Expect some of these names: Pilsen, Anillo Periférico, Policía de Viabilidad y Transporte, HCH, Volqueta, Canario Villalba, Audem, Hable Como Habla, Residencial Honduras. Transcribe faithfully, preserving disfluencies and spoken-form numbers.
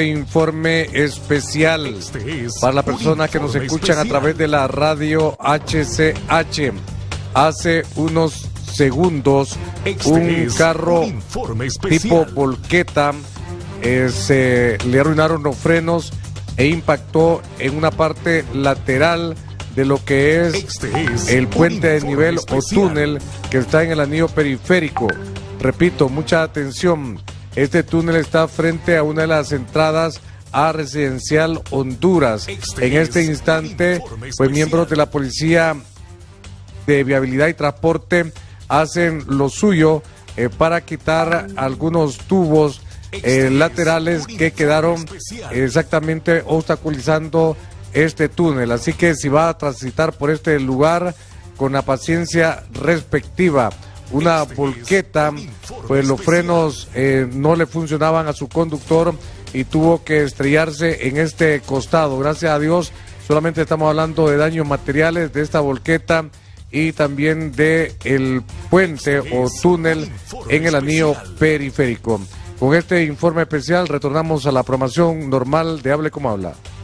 este informe especial para las personas que nos escuchan a través de la radio H C H. Hace unos segundos, un carro tipo Volqueta eh, se le arruinaron los frenos e impactó en una parte lateral de lo que es el puente de nivel o túnel que está en el anillo periférico. Repito, mucha atención. Este túnel está frente a una de las entradas a Residencial Honduras. En este instante, pues miembros de la Policía de Viabilidad y Transporte hacen lo suyo eh, para quitar algunos tubos eh, laterales que quedaron exactamente obstaculizando este túnel. Así que si va a transitar por este lugar, con la paciencia respectiva. Una volqueta, pues los frenos eh, no le funcionaban a su conductor y tuvo que estrellarse en este costado. Gracias a Dios, solamente estamos hablando de daños materiales de esta volqueta y también de el puente o túnel en el anillo periférico. Con este informe especial retornamos a la programación normal de Hable Como Habla.